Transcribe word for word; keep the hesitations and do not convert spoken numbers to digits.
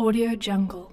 AudioJungle.